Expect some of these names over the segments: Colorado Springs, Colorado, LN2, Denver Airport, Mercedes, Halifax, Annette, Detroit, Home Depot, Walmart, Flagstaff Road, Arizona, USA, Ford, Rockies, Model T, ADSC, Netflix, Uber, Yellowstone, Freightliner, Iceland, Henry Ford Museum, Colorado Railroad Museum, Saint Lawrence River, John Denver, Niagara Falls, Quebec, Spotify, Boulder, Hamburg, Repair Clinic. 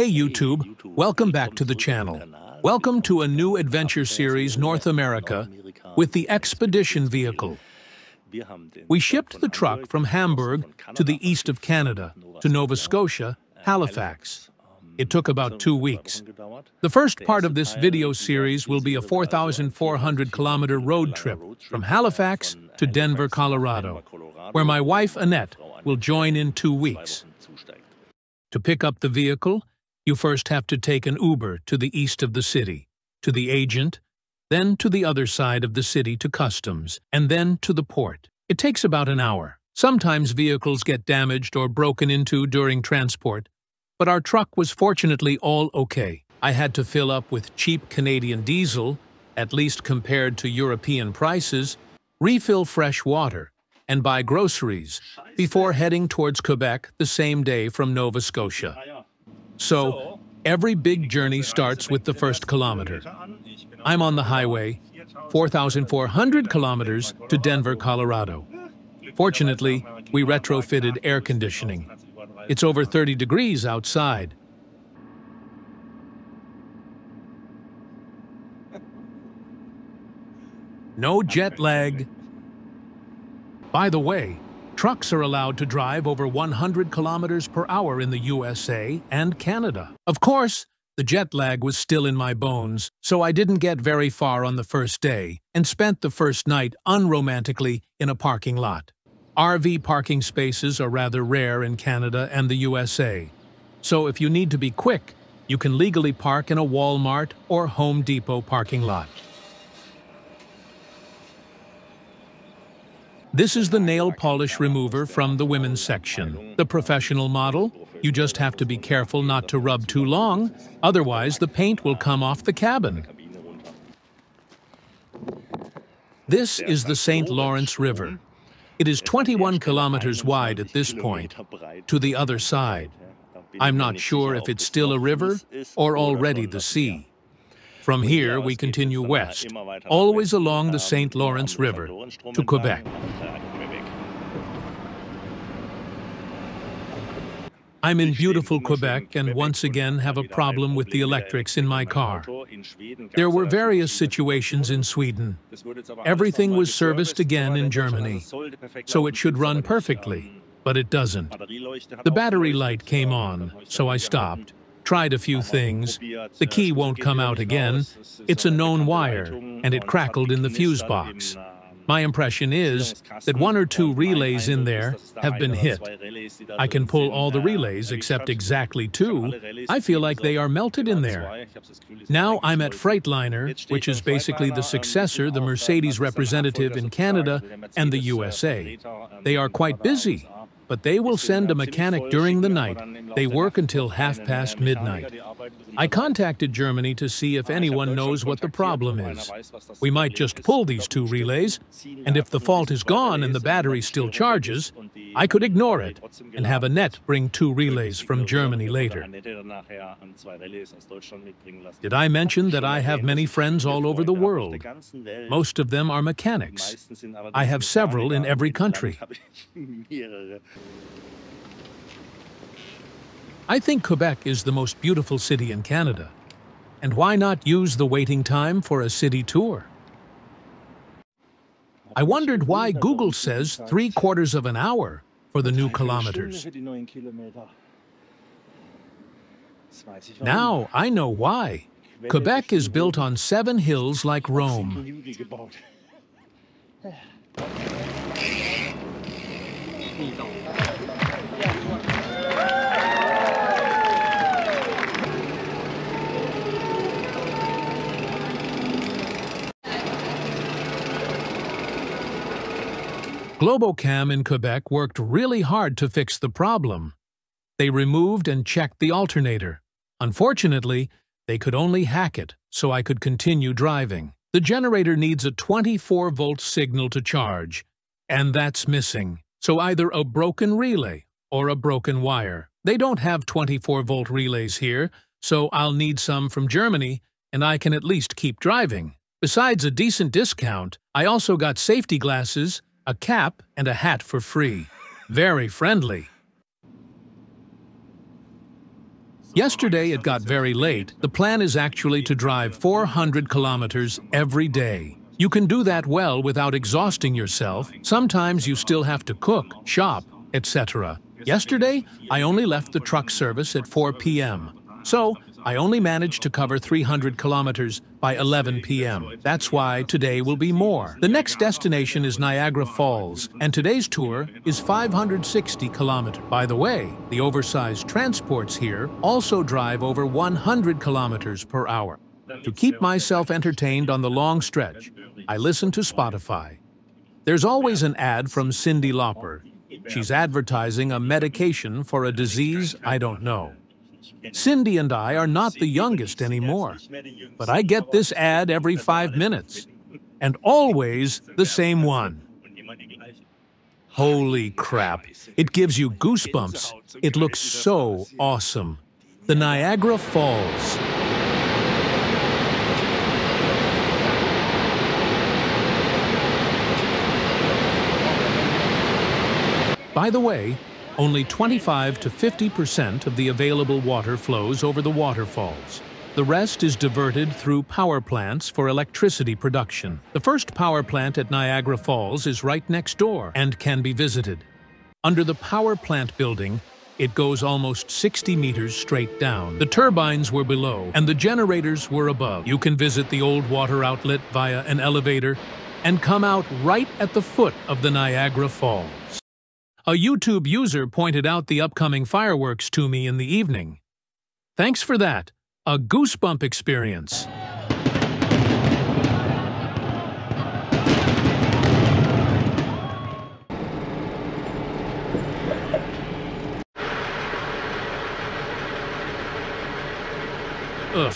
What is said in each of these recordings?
Hey YouTube, welcome back to the channel. Welcome to a new adventure series, North America, with the Expedition vehicle. We shipped the truck from Hamburg to the east of Canada, to Nova Scotia, Halifax. It took about 2 weeks. The first part of this video series will be a 4,400-kilometer road trip from Halifax to Denver, Colorado, where my wife Annette will join in 2 weeks. To pick up the vehicle, you first have to take an Uber to the east of the city, to the agent, then to the other side of the city to customs, and then to the port. It takes about an hour. Sometimes vehicles get damaged or broken into during transport, but our truck was fortunately all okay. I had to fill up with cheap Canadian diesel, at least compared to European prices, refill fresh water, and buy groceries before heading towards Quebec the same day from Nova Scotia. So, every big journey starts with the first kilometer. I'm on the highway, 4,400 kilometers to Denver, Colorado. Fortunately, we retrofitted air conditioning. It's over 30 degrees outside. No jet lag. By the way, trucks are allowed to drive over 100 kilometers per hour in the USA and Canada. Of course, the jet lag was still in my bones, so I didn't get very far on the first day and spent the first night unromantically in a parking lot. RV parking spaces are rather rare in Canada and the USA, so if you need to be quick, you can legally park in a Walmart or Home Depot parking lot. This is the nail polish remover from the women's section. The professional model, you just have to be careful not to rub too long, otherwise the paint will come off the cabin. This is the Saint Lawrence River. It is 21 kilometers wide at this point, to the other side. I'm not sure if it's still a river or already the sea. From here, we continue west, always along the Saint Lawrence River, to Quebec. I'm in beautiful Quebec and once again have a problem with the electrics in my car. There were various situations in Sweden. Everything was serviced again in Germany, so it should run perfectly, but it doesn't. The battery light came on, so I stopped. Tried a few things. The key won't come out again. It's a known wire, and it crackled in the fuse box. My impression is that one or two relays in there have been hit. I can pull all the relays except exactly two. I feel like they are melted in there. Now I'm at Freightliner, which is basically the successor, the Mercedes representative in Canada and the USA. They are quite busy, but they will send a mechanic during the night. They work until half past midnight. I contacted Germany to see if anyone knows what the problem is. We might just pull these two relays, and if the fault is gone and the battery still charges, I could ignore it and have Annette bring two relays from Germany later. Did I mention that I have many friends all over the world? Most of them are mechanics. I have several in every country. I think Quebec is the most beautiful city in Canada, and why not use the waiting time for a city tour? I wondered why Google says 3/4 of an hour for the new kilometers. Now I know why. Quebec is built on 7 hills like Rome. Globocam in Quebec worked really hard to fix the problem. They removed and checked the alternator. Unfortunately, they could only hack it, so I could continue driving. The generator needs a 24-volt signal to charge, and that's missing. So either a broken relay or a broken wire. They don't have 24-volt relays here, so I'll need some from Germany, and I can at least keep driving. Besides a decent discount, I also got safety glasses, a cap, and a hat for free. Very friendly. Yesterday it got very late. The plan is actually to drive 400 kilometers every day. You can do that well without exhausting yourself. Sometimes you still have to cook, shop, etc. Yesterday, I only left the truck service at 4 p.m. So, I only managed to cover 300 kilometers by 11 p.m. That's why today will be more. The next destination is Niagara Falls, and today's tour is 560 kilometers. By the way, the oversized transports here also drive over 100 kilometers per hour. To keep myself entertained on the long stretch, I listen to Spotify. There's always an ad from Cyndi Lauper. She's advertising a medication for a disease I don't know. Cyndi and I are not the youngest anymore, but I get this ad every 5 minutes, and always the same one. Holy crap, it gives you goosebumps. It looks so awesome. The Niagara Falls. By the way, only 25 to 50% of the available water flows over the waterfalls. The rest is diverted through power plants for electricity production. The first power plant at Niagara Falls is right next door and can be visited. Under the power plant building, it goes almost 60 meters straight down. The turbines were below and the generators were above. You can visit the old water outlet via an elevator and come out right at the foot of the Niagara Falls. A YouTube user pointed out the upcoming fireworks to me in the evening. Thanks for that. A goosebump experience. Ugh,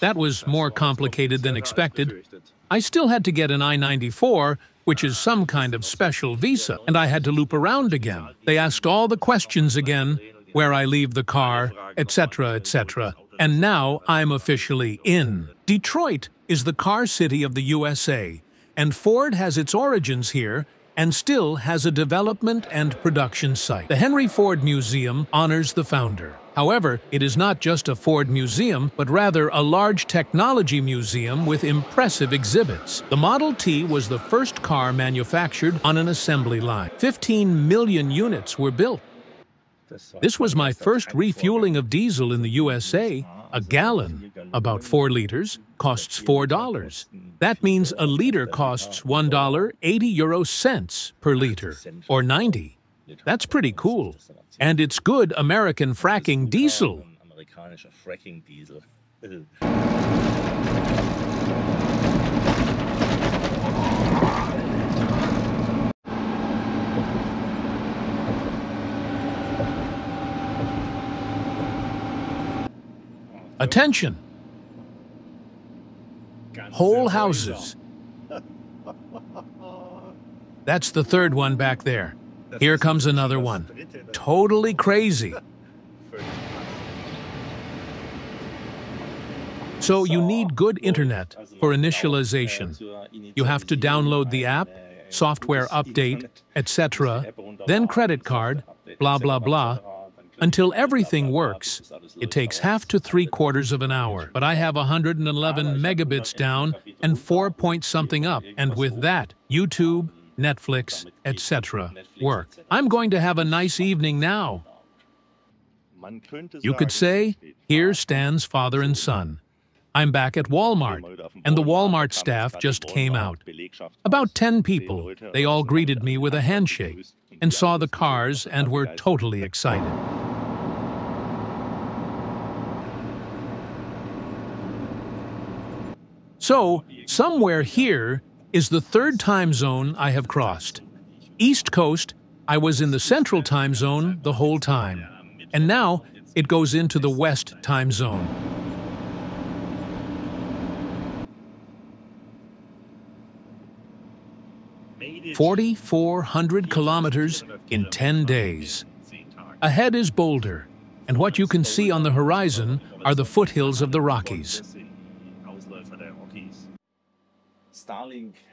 that was more complicated than expected. I still had to get an I-94, which is some kind of special visa, and I had to loop around again. They asked all the questions again, where I leave the car, etc., etc. And now I'm officially in. Detroit is the car city of the USA, and Ford has its origins here and still has a development and production site. The Henry Ford Museum honors the founder. However, it is not just a Ford museum, but rather a large technology museum with impressive exhibits. The Model T was the first car manufactured on an assembly line. 15 million units were built. This was my first refueling of diesel in the USA. A gallon, about 4 liters, costs $4. That means a liter costs €1.80 per liter, or 90. That's pretty cool. And it's good American fracking diesel. Attention! Whole houses. That's the third one back there. Here comes another one. Totally crazy. So you need good internet for initialization. You have to download the app, software update, etc., then credit card, blah, blah, blah. Until everything works, it takes half to three-quarters of an hour. But I have 111 megabits down and 4 point something up, and with that, YouTube, Netflix, etc. work. I'm going to have a nice evening now. You could say, here stands father and son. I'm back at Walmart, and the Walmart staff just came out. About 10 people, they all greeted me with a handshake and saw the cars and were totally excited. So, somewhere here is the third time zone I have crossed. East Coast, I was in the Central Time Zone the whole time. And now, it goes into the West Time Zone. Made 4,400 kilometers in 10 days. Ahead is Boulder, and what you can see on the horizon are the foothills of the Rockies.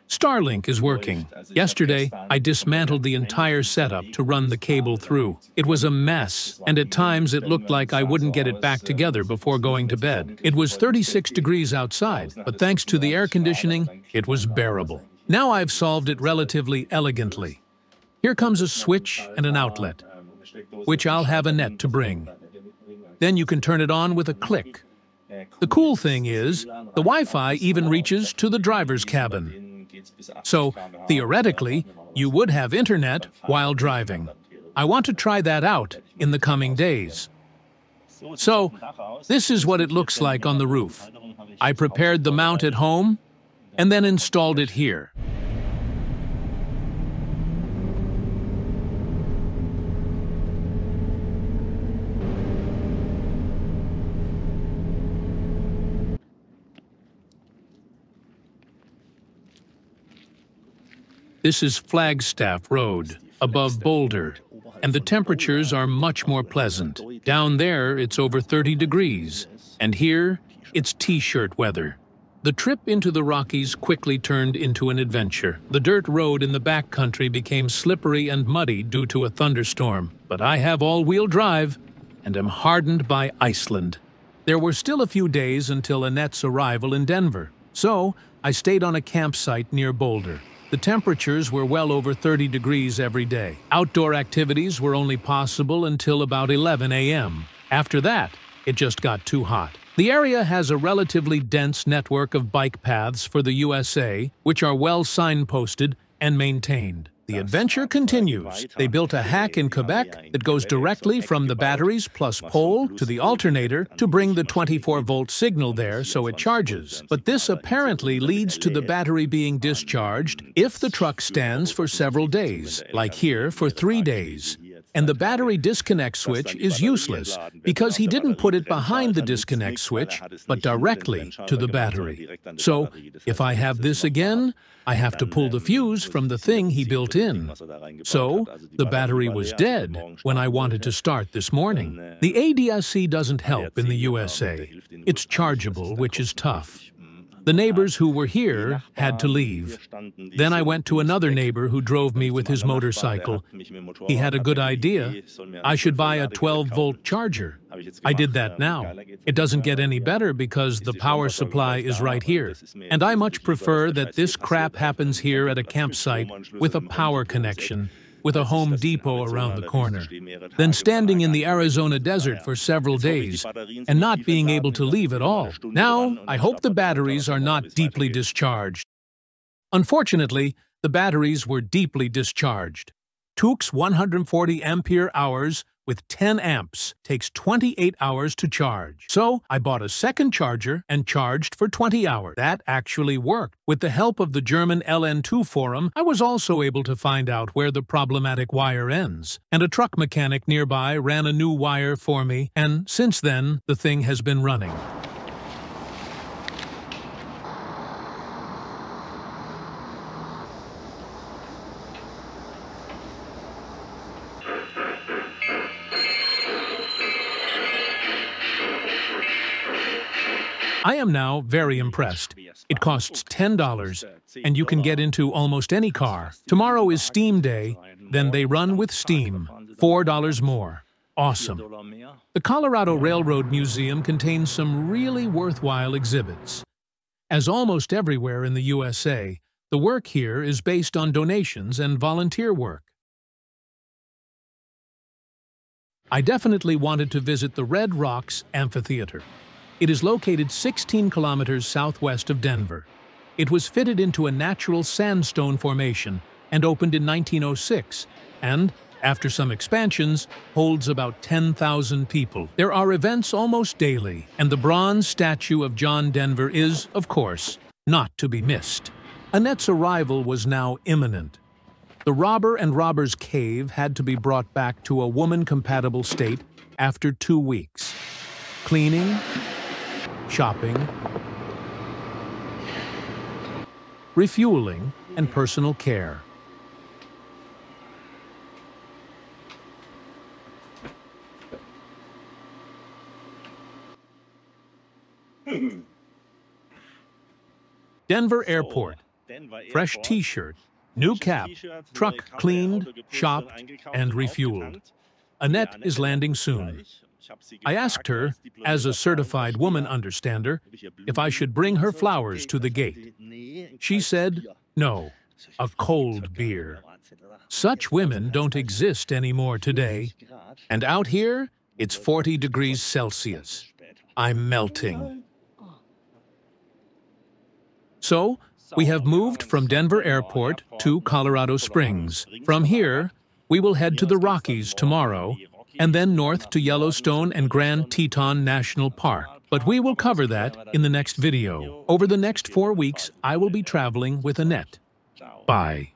Starlink is working. Yesterday, I dismantled the entire setup to run the cable through. It was a mess, and at times it looked like I wouldn't get it back together before going to bed. It was 36 degrees outside, but thanks to the air conditioning, it was bearable. Now I've solved it relatively elegantly. Here comes a switch and an outlet, which I'll have Annette to bring. Then you can turn it on with a click. The cool thing is, the Wi-Fi even reaches to the driver's cabin. So, theoretically, you would have internet while driving. I want to try that out in the coming days. So, this is what it looks like on the roof. I prepared the mount at home and then installed it here. This is Flagstaff Road, above Boulder, and the temperatures are much more pleasant. Down there, it's over 30 degrees, and here, it's t-shirt weather. The trip into the Rockies quickly turned into an adventure. The dirt road in the backcountry became slippery and muddy due to a thunderstorm, but I have all-wheel drive and am hardened by Iceland. There were still a few days until Annette's arrival in Denver, so I stayed on a campsite near Boulder. The temperatures were well over 30 degrees every day. Outdoor activities were only possible until about 11 a.m. After that, it just got too hot. The area has a relatively dense network of bike paths for the USA, which are well signposted and maintained. The adventure continues. They built a hack in Quebec that goes directly from the batteries plus pole to the alternator to bring the 24-volt signal there so it charges. But this apparently leads to the battery being discharged if the truck stands for several days, like here for 3 days. And the battery disconnect switch is useless because he didn't put it behind the disconnect switch, but directly to the battery. So, if I have this again, I have to pull the fuse from the thing he built in. So, the battery was dead when I wanted to start this morning. The ADSC doesn't help in the USA. It's chargeable, which is tough. The neighbors who were here had to leave. Then I went to another neighbor who drove me with his motorcycle. He had a good idea. I should buy a 12-volt charger. I did that now. It doesn't get any better because the power supply is right here. And I much prefer that this crap happens here at a campsite with a power connection, with a Home Depot around the corner, than standing in the Arizona desert for several days and not being able to leave at all. Now, I hope the batteries are not deeply discharged. Unfortunately, the batteries were deeply discharged. Tuke's 140 ampere hours with 10 amps takes 28 hours to charge. So, I bought a second charger and charged for 20 hours. That actually worked. With the help of the German LN2 forum, I was also able to find out where the problematic wire ends. And a truck mechanic nearby ran a new wire for me, and since then, the thing has been running. I am now very impressed. It costs $10, and you can get into almost any car. Tomorrow is Steam Day, then they run with Steam, $4 more. Awesome. The Colorado Railroad Museum contains some really worthwhile exhibits. As almost everywhere in the USA, the work here is based on donations and volunteer work. I definitely wanted to visit the Red Rocks Amphitheater. It is located 16 kilometers southwest of Denver. It was fitted into a natural sandstone formation and opened in 1906 and, after some expansions, holds about 10,000 people. There are events almost daily, and the bronze statue of John Denver is, of course, not to be missed. Annette's arrival was now imminent. The robber and robber's cave had to be brought back to a woman-compatible state after 2 weeks. Cleaning, shopping, refueling, and personal care. Denver Airport, fresh T-shirt, new cap, truck cleaned, shopped, and refueled. Annette is landing soon. I asked her, as a certified woman understander, if I should bring her flowers to the gate. She said, no, a cold beer. Such women don't exist anymore today. And out here, it's 40 degrees Celsius. I'm melting. So, we have moved from Denver Airport to Colorado Springs. From here, we will head to the Rockies tomorrow, and then north to Yellowstone and Grand Teton National Park. But we will cover that in the next video. Over the next 4 weeks, I will be traveling with Annette. Bye.